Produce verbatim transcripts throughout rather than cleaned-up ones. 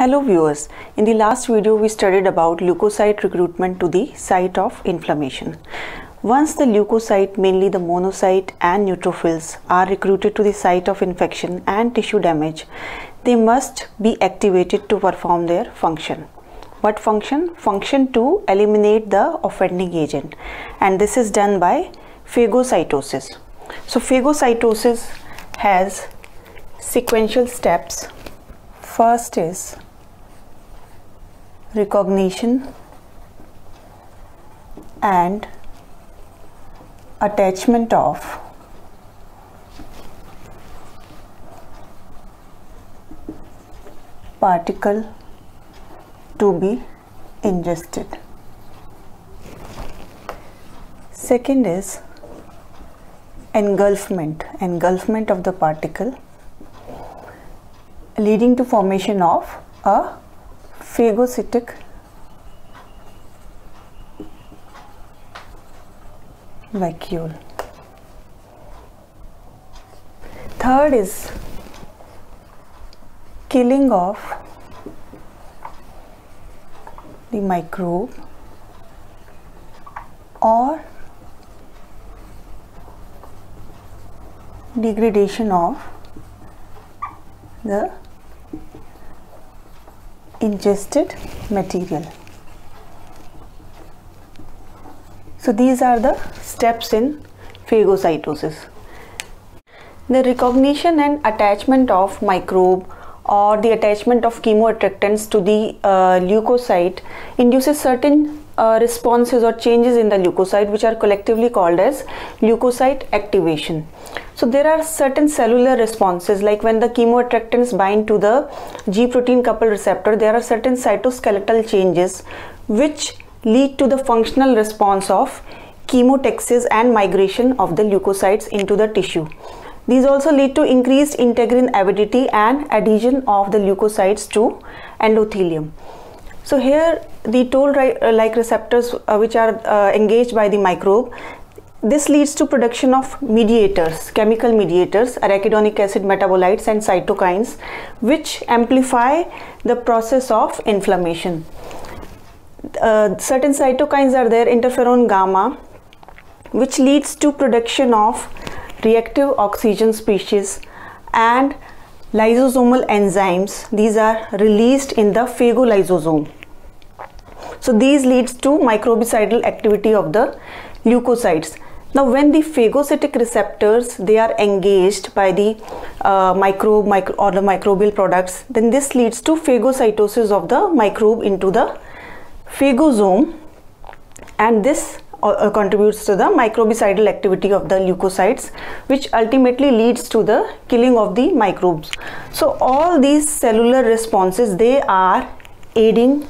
Hello viewers, in the last video we studied about leukocyte recruitment to the site of inflammation. Once the leukocyte, mainly the monocyte and neutrophils, are recruited to the site of infection and tissue damage, they must be activated to perform their function. What function? Function to eliminate the offending agent, and this is done by phagocytosis. So phagocytosis has sequential steps. First is recognition and attachment of particle to be ingested. Second is engulfment, engulfment of the particle, leading to formation of a phagocytic vacuole. Third is killing of the microbe or degradation of the ingested material. So these are the steps in phagocytosis. The recognition and attachment of microbe or the attachment of chemoattractants to the uh, leukocyte induces certain uh, responses or changes in the leukocyte, which are collectively called as leukocyte activation. So there are certain cellular responses, like when the chemoattractants bind to the G protein coupled receptor, there are certain cytoskeletal changes which lead to the functional response of chemotaxis and migration of the leukocytes into the tissue. These also lead to increased integrin avidity and adhesion of the leukocytes to endothelium. So here the toll-like receptors uh, which are uh, engaged by the microbe, this leads to production of mediators, chemical mediators, arachidonic acid metabolites and cytokines, which amplify the process of inflammation. Uh, certain cytokines are there, interferon gamma, which leads to production of reactive oxygen species, and lysosomal enzymes, these are released in the phagolysosome. So these leads to microbicidal activity of the leukocytes. Now when the phagocytic receptors, they are engaged by the uh, microbe micro, or the microbial products, then this leads to phagocytosis of the microbe into the phagosome, and this uh, contributes to the microbicidal activity of the leukocytes, which ultimately leads to the killing of the microbes. So all these cellular responses, they are aiding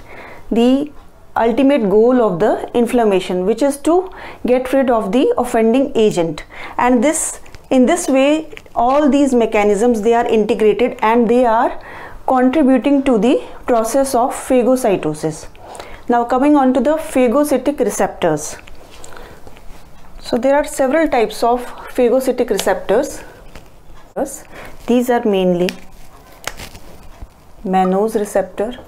the ultimate goal of the inflammation, which is to get rid of the offending agent, and this in this way all these mechanisms, they are integrated and they are contributing to the process of phagocytosis. Now coming on to the phagocytic receptors. So there are several types of phagocytic receptors. These are mainly Manose receptor,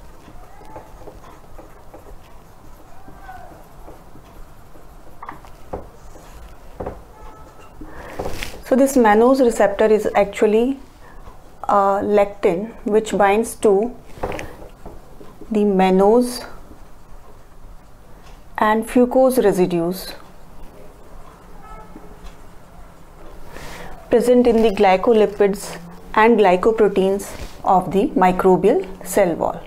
so this Manose receptor is actually a lectin which binds to the Manose and fucose residues present in the glycolipids and glycoproteins of the microbial cell wall.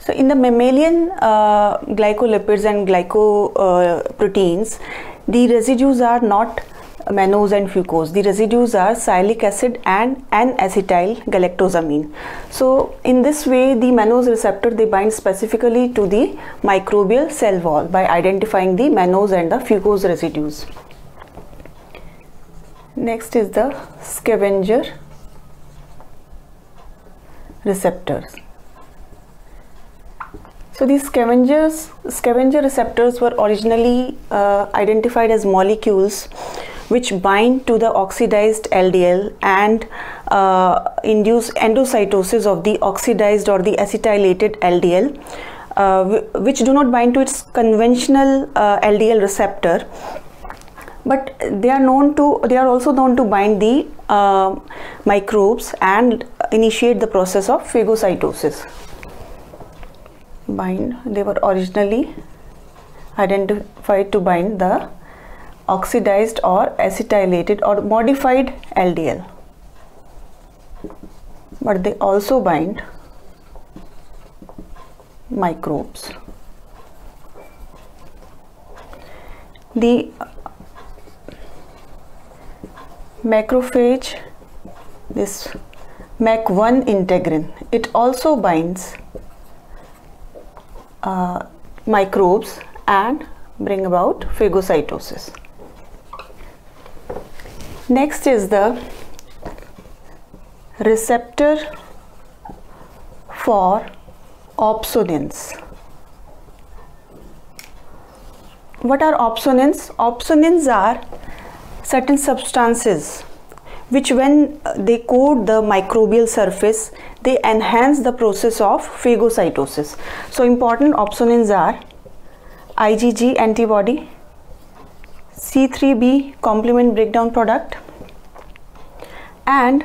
So in the mammalian uh, glycolipids and glycoproteins, uh, the residues are not Manose and fucose. The residues are sialic acid and N-acetyl galactosamine. So in this way the Manose receptor, they bind specifically to the microbial cell wall by identifying the Manose and the fucose residues. Next is the scavenger receptors. So these scavengers, scavenger receptors were originally uh, identified as molecules which bind to the oxidized L D L and uh, induce endocytosis of the oxidized or the acetylated L D L, uh, which do not bind to its conventional uh, L D L receptor, but they are known to they are also known to bind the uh, microbes and initiate the process of phagocytosis. Bind they were originally identified to bind the oxidized or acetylated or modified L D L, but they also bind microbes. The macrophage, this M A C one integrin, it also binds uh, microbes and bring about phagocytosis. Next is the receptor for opsonins. What are opsonins? Opsonins are certain substances which, when they coat the microbial surface, they enhance the process of phagocytosis. So important opsonins are I G G antibody, C three B complement breakdown product, and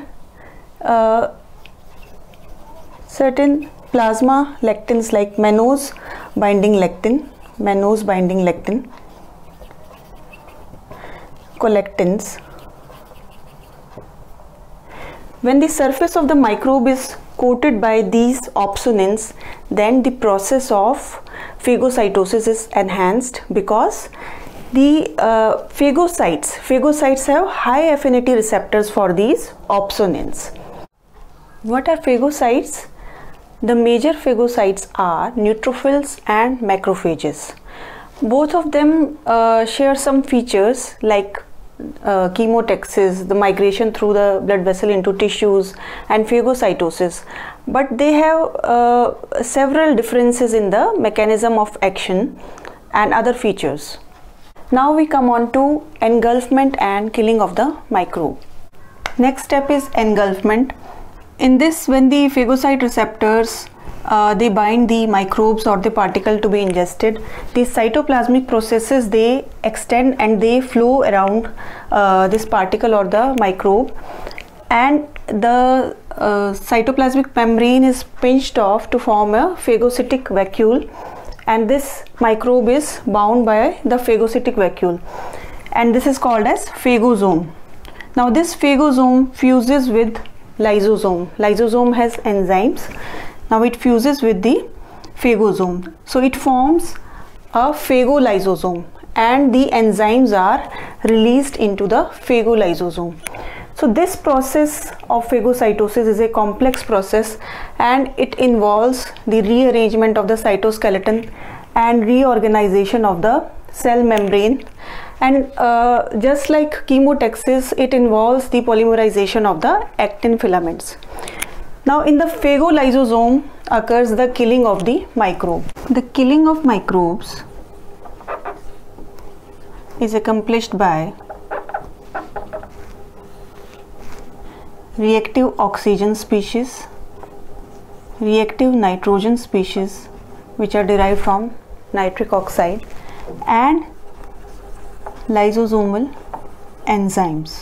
uh, certain plasma lectins like mannose binding lectin, mannose binding lectin, collectins. When the surface of the microbe is coated by these opsonins, then the process of phagocytosis is enhanced, because the uh, phagocytes phagocytes have high affinity receptors for these opsonins. What are phagocytes? The major phagocytes are neutrophils and macrophages. Both of them uh, share some features like Uh, chemotaxis, the migration through the blood vessel into tissues, and phagocytosis, but they have uh, several differences in the mechanism of action and other features. Now we come on to engulfment and killing of the microbe. Next step is engulfment. In this, when the phagocyte receptors Uh, they bind the microbes or the particle to be ingested, these cytoplasmic processes, they extend and they flow around uh, this particle or the microbe, and the uh, cytoplasmic membrane is pinched off to form a phagocytic vacuole, and this microbe is bound by the phagocytic vacuole, and this is called as phagosome. Now this phagosome fuses with lysosome. Lysosome has enzymes. Now it fuses with the phagosome, so it forms a phagolysosome, and the enzymes are released into the phagolysosome. So this process of phagocytosis is a complex process, and it involves the rearrangement of the cytoskeleton and reorganization of the cell membrane, and uh, just like chemotaxis, it involves the polymerization of the actin filaments. Now in the phagolysosome occurs the killing of the microbe. The killing of microbes is accomplished by reactive oxygen species, reactive nitrogen species, which are derived from nitric oxide, and lysosomal enzymes.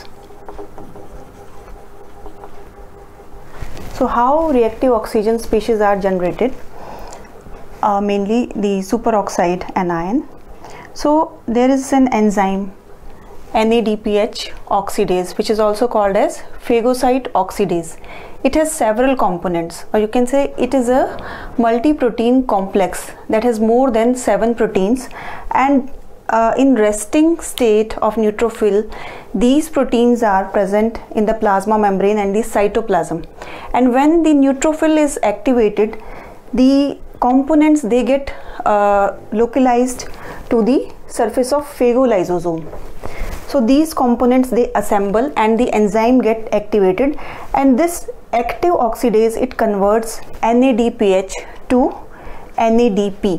So how reactive oxygen species are generated? Uh, mainly the superoxide anion. So there is an enzyme N A D P H oxidase, which is also called as phagocyte oxidase. It has several components, or you can say it is a multi-protein complex that has more than seven proteins, and Uh, in resting state of neutrophil, these proteins are present in the plasma membrane and the cytoplasm, and when the neutrophil is activated, the components, they get uh, localized to the surface of phagolysosome. So these components, they assemble and the enzyme get activated, and this active oxidase, it converts N A D P H to N A D P,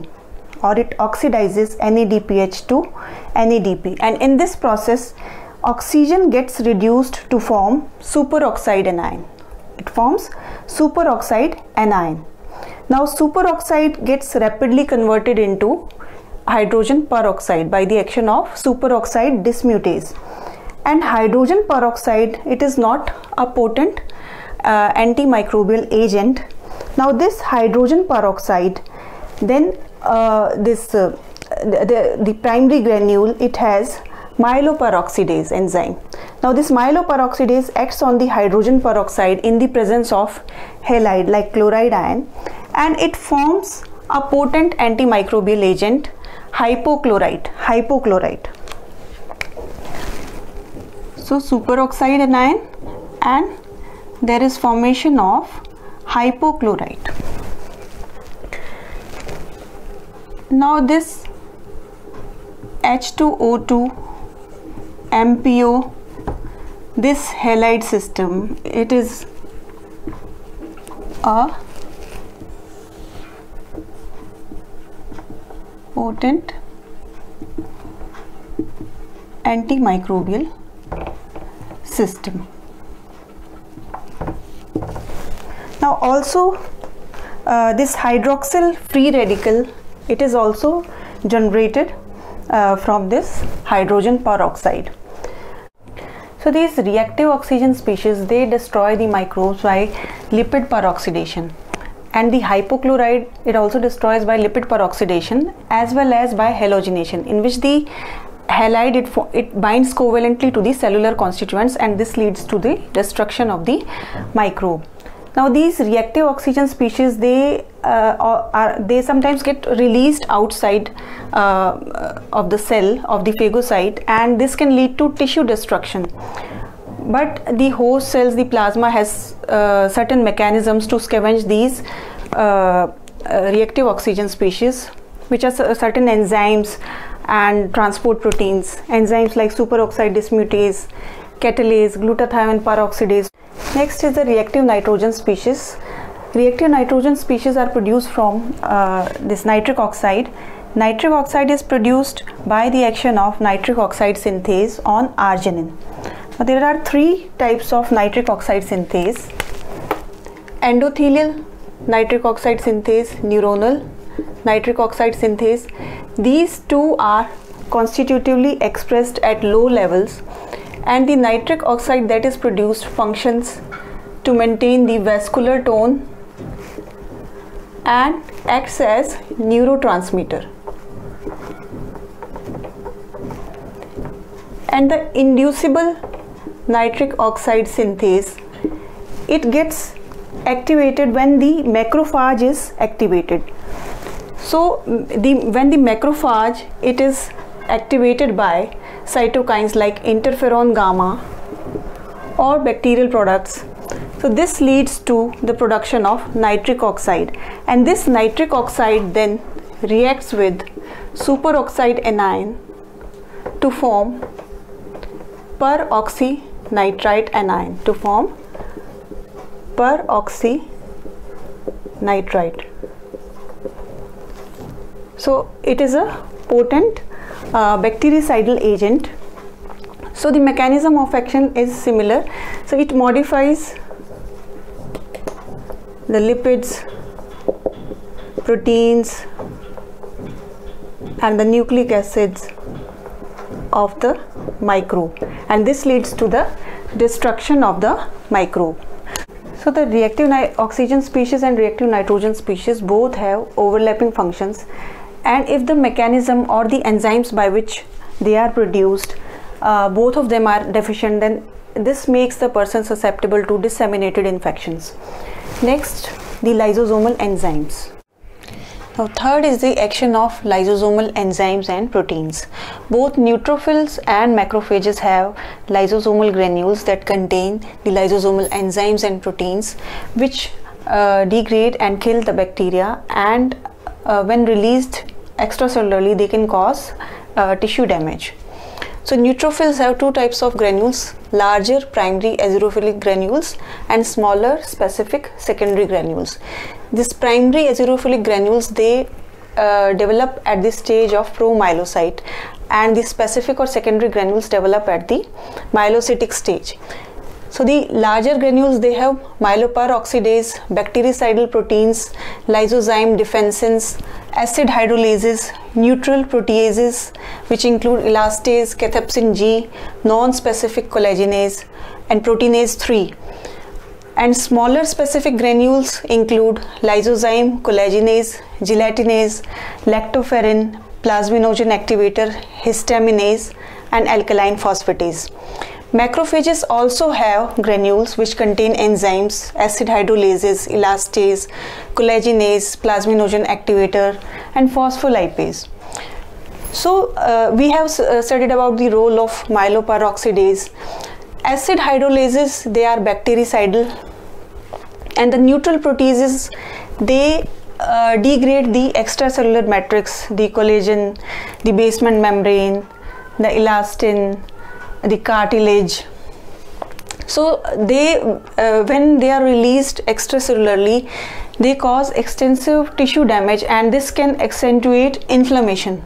or it oxidizes N A D P H to N A D P, and in this process oxygen gets reduced to form superoxide anion. It forms superoxide anion. Now superoxide gets rapidly converted into hydrogen peroxide by the action of superoxide dismutase. And hydrogen peroxide, it is not a potent uh, antimicrobial agent. Now this hydrogen peroxide, then uh, this uh, the, the, the primary granule, it has myeloperoxidase enzyme. Now this myeloperoxidase acts on the hydrogen peroxide in the presence of halide like chloride ion, and it forms a potent antimicrobial agent, hypochlorite. Hypochlorite. So superoxide anion, and there is formation of hypochlorite. Now this H two O two, M P O, this halide system, it is a potent antimicrobial system. Now also uh, this hydroxyl free radical, it is also generated Uh, from this hydrogen peroxide. So these reactive oxygen species, they destroy the microbes by lipid peroxidation, and the hypochlorite, it also destroys by lipid peroxidation as well as by halogenation, in which the halide it, it binds covalently to the cellular constituents, and this leads to the destruction of the microbe. Now these reactive oxygen species, they uh, are they sometimes get released outside uh, of the cell of the phagocyte, and this can lead to tissue destruction. But the host cells, the plasma has uh, certain mechanisms to scavenge these uh, uh, reactive oxygen species, which are certain enzymes and transport proteins, enzymes like superoxide dismutase, catalase, glutathione peroxidase. Next is the reactive nitrogen species. Reactive nitrogen species are produced from uh, this nitric oxide. Nitric oxide is produced by the action of nitric oxide synthase on arginine. Now, there are three types of nitric oxide synthase: endothelial nitric oxide synthase, neuronal nitric oxide synthase. These two are constitutively expressed at low levels, and the nitric oxide that is produced functions to maintain the vascular tone and acts as neurotransmitter. And the inducible nitric oxide synthase, it gets activated when the macrophage is activated. So the when the macrophage it is activated by cytokines like interferon gamma or bacterial products, so this leads to the production of nitric oxide, and this nitric oxide then reacts with superoxide anion to form peroxynitrite anion to form peroxynitrite. So it is a potent Uh, bactericidal agent. So the mechanism of action is similar. So it modifies the lipids, proteins and the nucleic acids of the microbe, and this leads to the destruction of the microbe. So the reactive oxygen species and reactive nitrogen species both have overlapping functions, and if the mechanism or the enzymes by which they are produced, uh, both of them are deficient, then this makes the person susceptible to disseminated infections. Next, the lysosomal enzymes. Now third is the action of lysosomal enzymes and proteins. Both neutrophils and macrophages have lysosomal granules that contain the lysosomal enzymes and proteins, which uh, degrade and kill the bacteria, and Uh, when released extracellularly they can cause uh, tissue damage. So neutrophils have two types of granules: larger primary azurophilic granules and smaller specific secondary granules. These primary azurophilic granules, they uh, develop at the stage of promyelocyte and the specific or secondary granules develop at the myelocytic stage. So the larger granules, they have myeloperoxidase, bactericidal proteins, lysozyme defensins, acid hydrolases, neutral proteases which include elastase, cathepsin G, non-specific collagenase and proteinase three. And smaller specific granules include lysozyme, collagenase, gelatinase, lactoferrin, plasminogen activator, histaminase and alkaline phosphatase. Macrophages also have granules which contain enzymes, acid hydrolases, elastase, collagenase, plasminogen activator and phospholipase. So uh, we have uh, studied about the role of myeloperoxidase. Acid hydrolases, they are bactericidal, and the neutral proteases, they uh, degrade the extracellular matrix, the collagen, the basement membrane, the elastin, the cartilage. So they uh, when they are released extracellularly, they cause extensive tissue damage and this can accentuate inflammation.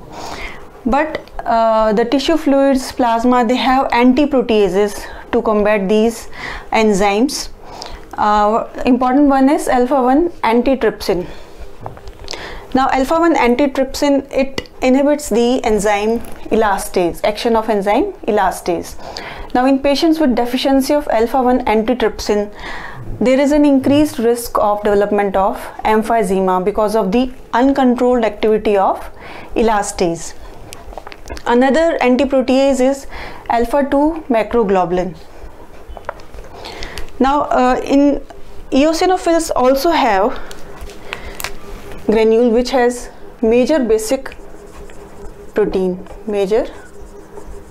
But uh, the tissue fluids, plasma, they have anti-proteases to combat these enzymes. Uh, important one is alpha one antitrypsin. Now alpha one antitrypsin, it inhibits the enzyme elastase, action of enzyme elastase. Now in patients with deficiency of alpha one antitrypsin, there is an increased risk of development of emphysema because of the uncontrolled activity of elastase. Another antiprotease is alpha two macroglobulin. Now uh, in eosinophils also have granule which has major basic protein major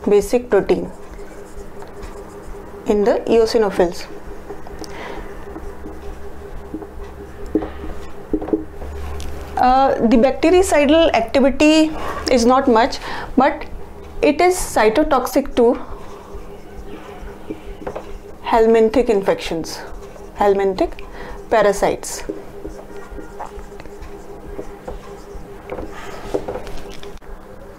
basic protein in the eosinophils. Uh, the bactericidal activity is not much, but it is cytotoxic to helminthic infections, helminthic parasites.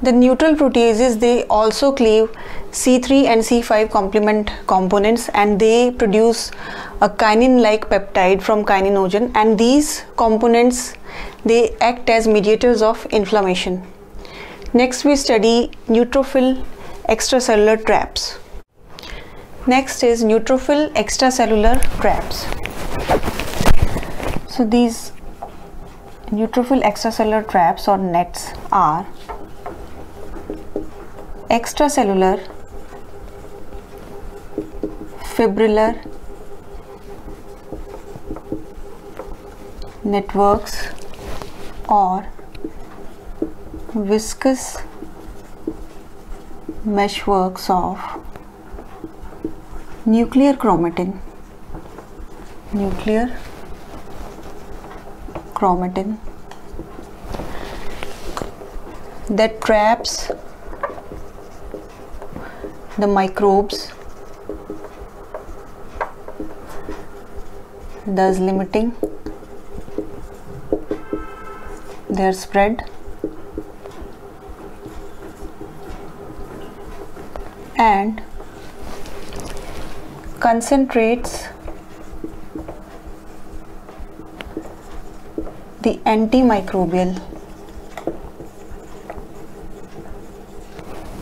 The neutral proteases, they also cleave C three and C five complement components and they produce a kinin-like peptide from kininogen, and these components, they act as mediators of inflammation. Next we study neutrophil extracellular traps. Next is neutrophil extracellular traps. So these neutrophil extracellular traps or nets are extracellular, fibrillar networks or viscous meshworks of nuclear chromatin, nuclear chromatin that traps the microbes, thus limiting their spread and concentrates the antimicrobial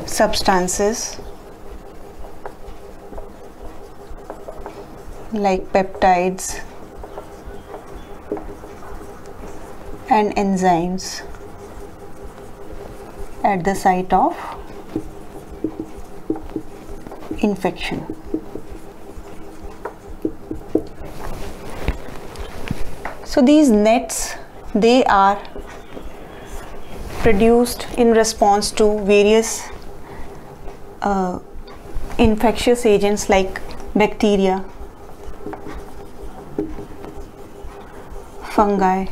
substances like peptides and enzymes at the site of infection. So these nets, they are produced in response to various uh, infectious agents like bacteria, fungi,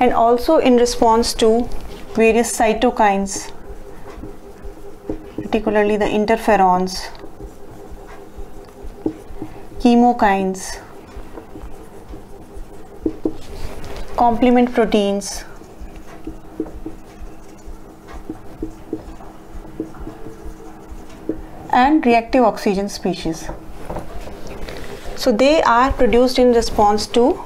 and also in response to various cytokines, particularly the interferons, chemokines, complement proteins and reactive oxygen species. So they are produced in response to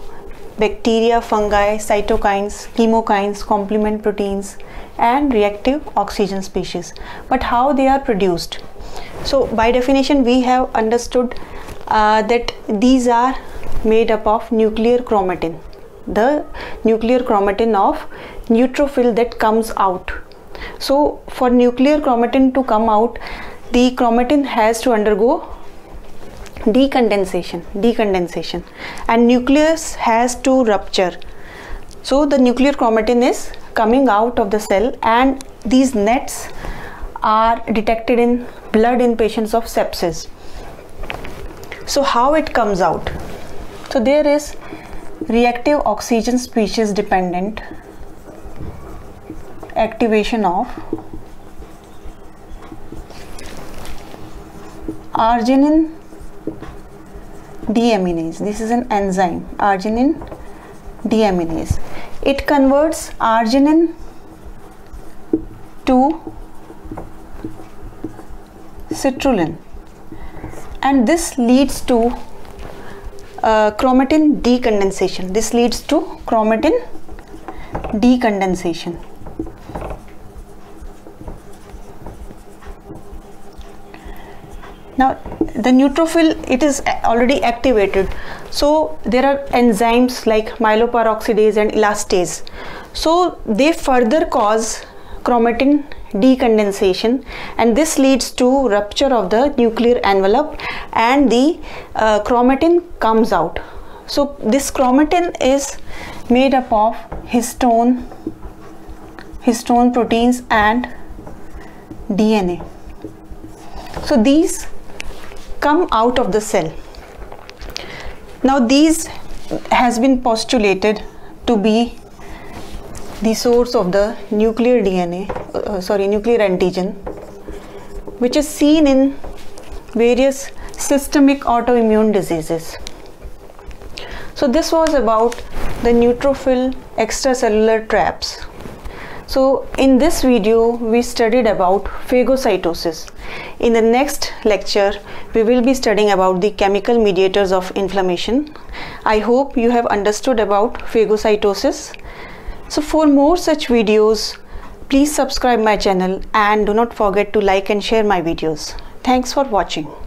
bacteria, fungi, cytokines, chemokines, complement proteins and reactive oxygen species. But how they are produced? So by definition we have understood uh, that these are made up of nuclear chromatin, the nuclear chromatin of neutrophil that comes out. So for nuclear chromatin to come out, the chromatin has to undergo decondensation decondensation and nucleus has to rupture. So the nuclear chromatin is coming out of the cell, and these nets are detected in blood in patients of sepsis. So how it comes out? So there is reactive oxygen species dependent activation of arginine deaminase. This is an enzyme, arginine deaminase. It converts arginine to citrulline, and this leads to Uh, chromatin decondensation. This leads to chromatin decondensation. Now the neutrophil, it is already activated, so there are enzymes like myeloperoxidase and elastase, so they further cause chromatin decondensation, and this leads to rupture of the nuclear envelope and the uh, chromatin comes out. So this chromatin is made up of histone, histone proteins and D N A. So these come out of the cell. Now these has been postulated to be the source of the nuclear D N A, uh, sorry, nuclear antigen, which is seen in various systemic autoimmune diseases. So this was about the neutrophil extracellular traps. So in this video we studied about phagocytosis. In the next lecture we will be studying about the chemical mediators of inflammation. I hope you have understood about phagocytosis. So for more such videos, please subscribe my channel and do not forget to like and share my videos. Thanks for watching.